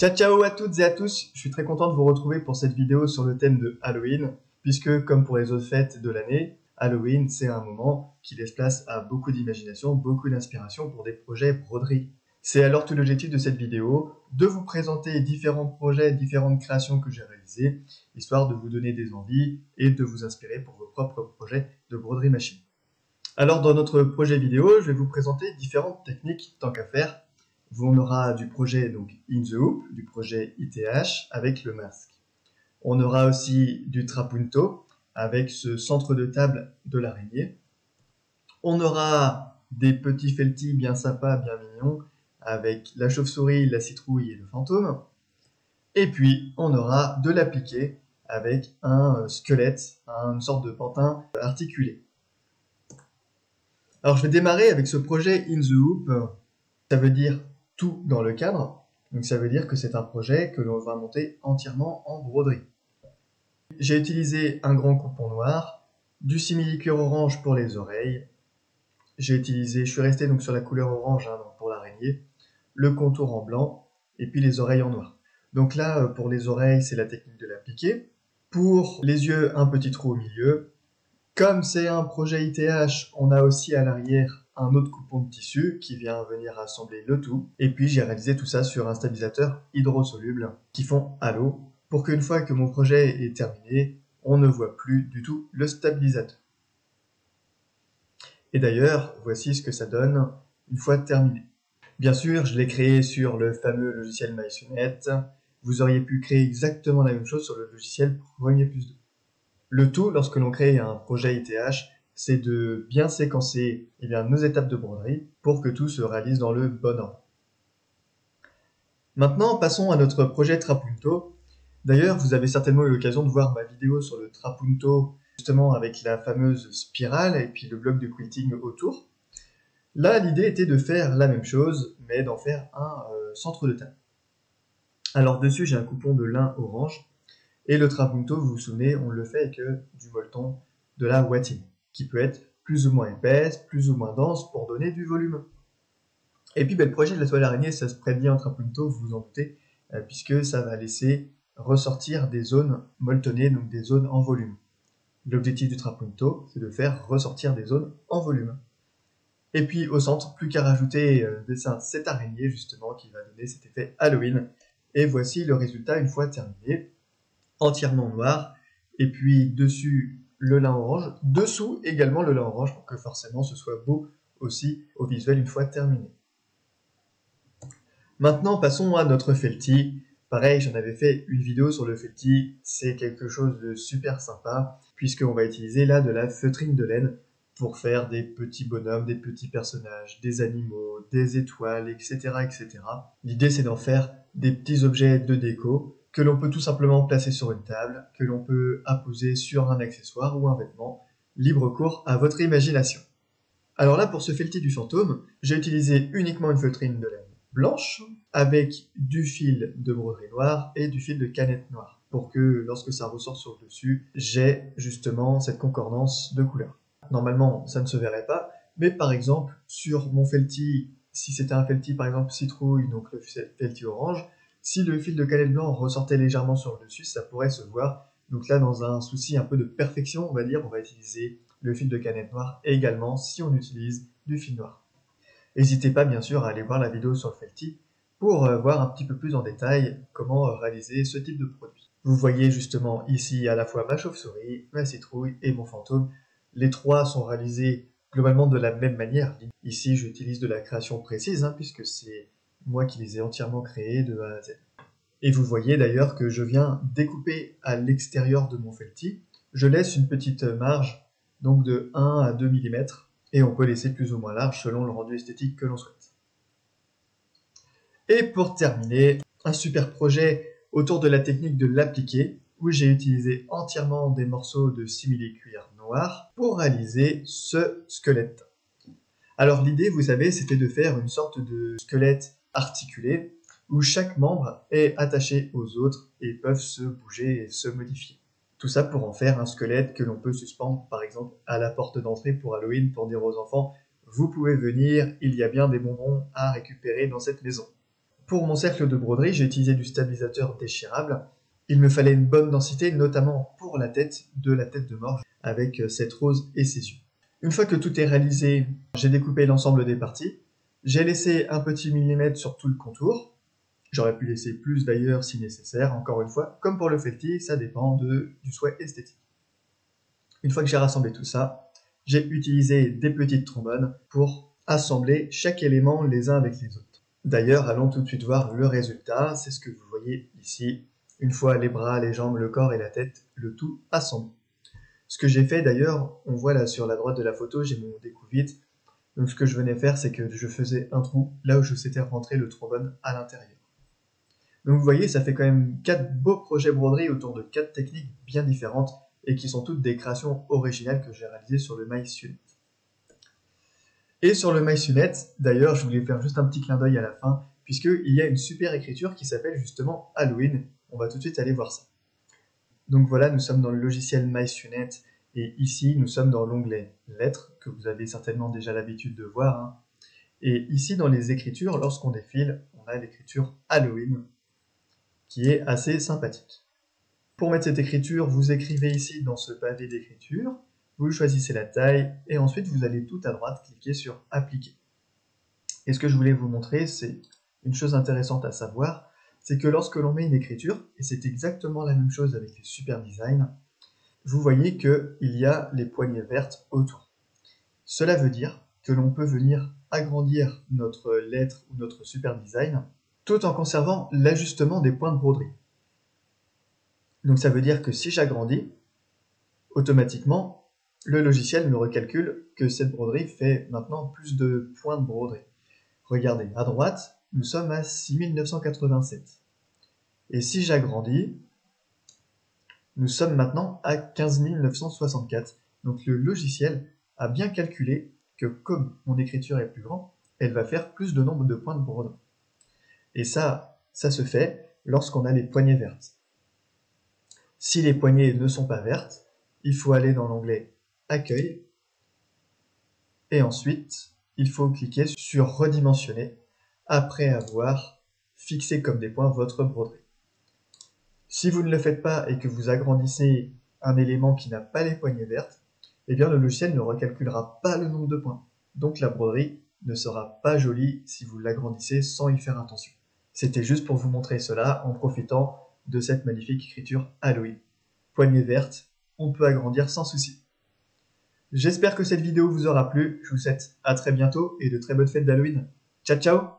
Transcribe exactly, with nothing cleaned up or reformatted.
Ciao ciao à toutes et à tous, je suis très content de vous retrouver pour cette vidéo sur le thème de Halloween, puisque comme pour les autres fêtes de l'année, Halloween c'est un moment qui laisse place à beaucoup d'imagination, beaucoup d'inspiration pour des projets broderies. C'est alors tout l'objectif de cette vidéo, de vous présenter différents projets, différentes créations que j'ai réalisées, histoire de vous donner des envies et de vous inspirer pour vos propres projets de broderie machine. Alors dans notre projet vidéo, je vais vous présenter différentes techniques tant qu'à faire. On aura du projet donc In The Hoop, du projet I T H avec le masque. On aura aussi du Trapunto avec ce centre de table de l'araignée. On aura des petits Feltie bien sympas, bien mignons, avec la chauve-souris, la citrouille et le fantôme. Et puis on aura de l'appliqué avec un squelette, une sorte de pantin articulé. Alors je vais démarrer avec ce projet In The Hoop. Ça veut dire tout dans le cadre, donc ça veut dire que c'est un projet que l'on va monter entièrement en broderie. J'ai utilisé un grand coupon noir, du simili-cuir orange pour les oreilles, j'ai utilisé, je suis resté donc sur la couleur orange hein, pour l'araignée, le contour en blanc et puis les oreilles en noir. Donc là pour les oreilles c'est la technique de l'appliqué, pour les yeux un petit trou au milieu. Comme c'est un projet I T H, on a aussi à l'arrière un autre coupon de tissu qui vient venir assembler le tout. Et puis j'ai réalisé tout ça sur un stabilisateur hydrosoluble qui fond à l'eau pour qu'une fois que mon projet est terminé, on ne voit plus du tout le stabilisateur. Et d'ailleurs, voici ce que ça donne une fois terminé. Bien sûr, je l'ai créé sur le fameux logiciel mySewnet. Vous auriez pu créer exactement la même chose sur le logiciel Premier plus deux. Le tout, lorsque l'on crée un projet I T H, c'est de bien séquencer eh bien, nos étapes de broderie pour que tout se réalise dans le bon ordre. Maintenant, passons à notre projet Trapunto. D'ailleurs, vous avez certainement eu l'occasion de voir ma vidéo sur le Trapunto, justement avec la fameuse spirale et puis le bloc de quilting autour. Là, l'idée était de faire la même chose, mais d'en faire un euh, centre de table. Alors dessus, j'ai un coupon de lin orange. Et le Trapunto, vous vous souvenez, on le fait avec euh, du molleton, de la watine, qui peut être plus ou moins épaisse, plus ou moins dense pour donner du volume. Et puis ben, le projet de la toile araignée, ça se prête bien en Trapunto, vous vous en doutez, euh, puisque ça va laisser ressortir des zones molletonnées, donc des zones en volume. L'objectif du Trapunto, c'est de faire ressortir des zones en volume. Et puis au centre, plus qu'à rajouter euh, dessin cette araignée justement qui va donner cet effet Halloween. Et voici le résultat une fois terminé, entièrement noir, et puis dessus le lin orange, dessous également le lin orange pour que forcément ce soit beau aussi au visuel une fois terminé. Maintenant passons à notre Feltie. Pareil, j'en avais fait une vidéo sur le Feltie, c'est quelque chose de super sympa puisqu'on va utiliser là de la feutrine de laine pour faire des petits bonhommes, des petits personnages, des animaux, des étoiles, et cetera et cetera. L'idée c'est d'en faire des petits objets de déco que l'on peut tout simplement placer sur une table, que l'on peut apposer sur un accessoire ou un vêtement, libre cours à votre imagination. Alors là, pour ce Feltie du fantôme, j'ai utilisé uniquement une feutrine de laine blanche, avec du fil de broderie noire et du fil de canette noire, pour que lorsque ça ressort sur le dessus, j'ai justement cette concordance de couleurs. Normalement, ça ne se verrait pas, mais par exemple, sur mon Feltie, si c'était un Feltie par exemple citrouille, donc le Feltie orange, si le fil de canette blanc ressortait légèrement sur le dessus, ça pourrait se voir. Donc là, dans un souci un peu de perfection, on va dire, on va utiliser le fil de canette noire et également si on utilise du fil noir. N'hésitez pas, bien sûr, à aller voir la vidéo sur le Feltie pour voir un petit peu plus en détail comment réaliser ce type de produit. Vous voyez justement ici à la fois ma chauve-souris, ma citrouille et mon fantôme. Les trois sont réalisés globalement de la même manière. Ici, j'utilise de la création précise hein, puisque c'est moi qui les ai entièrement créés de A à Z. Et vous voyez d'ailleurs que je viens découper à l'extérieur de mon Feltie. Je laisse une petite marge, donc de un à deux millimètres, et on peut laisser plus ou moins large selon le rendu esthétique que l'on souhaite. Et pour terminer, un super projet autour de la technique de l'appliqué, où j'ai utilisé entièrement des morceaux de simili-cuir noir pour réaliser ce squelette. Alors l'idée, vous savez, c'était de faire une sorte de squelette articulé, où chaque membre est attaché aux autres et peuvent se bouger et se modifier. Tout ça pour en faire un squelette que l'on peut suspendre par exemple à la porte d'entrée pour Halloween pour dire aux enfants « Vous pouvez venir, il y a bien des bonbons à récupérer dans cette maison ». Pour mon cercle de broderie, j'ai utilisé du stabilisateur déchirable. Il me fallait une bonne densité, notamment pour la tête, de la tête de mort, avec cette rose et ses yeux. Une fois que tout est réalisé, j'ai découpé l'ensemble des parties. J'ai laissé un petit millimètre sur tout le contour. J'aurais pu laisser plus d'ailleurs si nécessaire, encore une fois, comme pour le Feltie, ça dépend de, du souhait esthétique. Une fois que j'ai rassemblé tout ça, j'ai utilisé des petites trombones pour assembler chaque élément les uns avec les autres. D'ailleurs, allons tout de suite voir le résultat, c'est ce que vous voyez ici. Une fois les bras, les jambes, le corps et la tête, le tout assemblé. Ce que j'ai fait d'ailleurs, on voit là sur la droite de la photo, j'ai mon découpe vite. Donc ce que je venais faire, c'est que je faisais un trou là où je souhaitais rentrer le trombone à l'intérieur. Donc vous voyez, ça fait quand même quatre beaux projets broderie autour de quatre techniques bien différentes et qui sont toutes des créations originales que j'ai réalisées sur le mySewnet. Et sur le mySewnet, d'ailleurs, je voulais faire juste un petit clin d'œil à la fin, puisqu'il y a une super écriture qui s'appelle justement Halloween. On va tout de suite aller voir ça. Donc voilà, nous sommes dans le logiciel mySewnet, et ici, nous sommes dans l'onglet Lettres, que vous avez certainement déjà l'habitude de voir. Hein. Et ici, dans les écritures, lorsqu'on défile, on a l'écriture Halloween, qui est assez sympathique. Pour mettre cette écriture, vous écrivez ici dans ce pavé d'écriture, vous choisissez la taille et ensuite vous allez tout à droite cliquer sur appliquer. Et ce que je voulais vous montrer, c'est une chose intéressante à savoir, c'est que lorsque l'on met une écriture, et c'est exactement la même chose avec les super designs, vous voyez qu'il y a les poignées vertes autour. Cela veut dire que l'on peut venir agrandir notre lettre ou notre super design tout en conservant l'ajustement des points de broderie. Donc ça veut dire que si j'agrandis, automatiquement, le logiciel me recalcule que cette broderie fait maintenant plus de points de broderie. Regardez, à droite, nous sommes à six mille neuf cent quatre-vingt-sept. Et si j'agrandis, nous sommes maintenant à quinze mille neuf cent soixante-quatre. Donc le logiciel a bien calculé que comme mon écriture est plus grande, elle va faire plus de nombre de points de broderie. Et ça, ça se fait lorsqu'on a les poignées vertes. Si les poignées ne sont pas vertes, il faut aller dans l'onglet Accueil, et ensuite il faut cliquer sur redimensionner après avoir fixé comme des points votre broderie. Si vous ne le faites pas et que vous agrandissez un élément qui n'a pas les poignées vertes, eh bien le logiciel ne recalculera pas le nombre de points, donc la broderie ne sera pas jolie si vous l'agrandissez sans y faire attention. C'était juste pour vous montrer cela en profitant de cette magnifique écriture Halloween. Poignée verte, on peut agrandir sans souci. J'espère que cette vidéo vous aura plu, je vous souhaite à très bientôt et de très bonnes fêtes d'Halloween. Ciao ciao!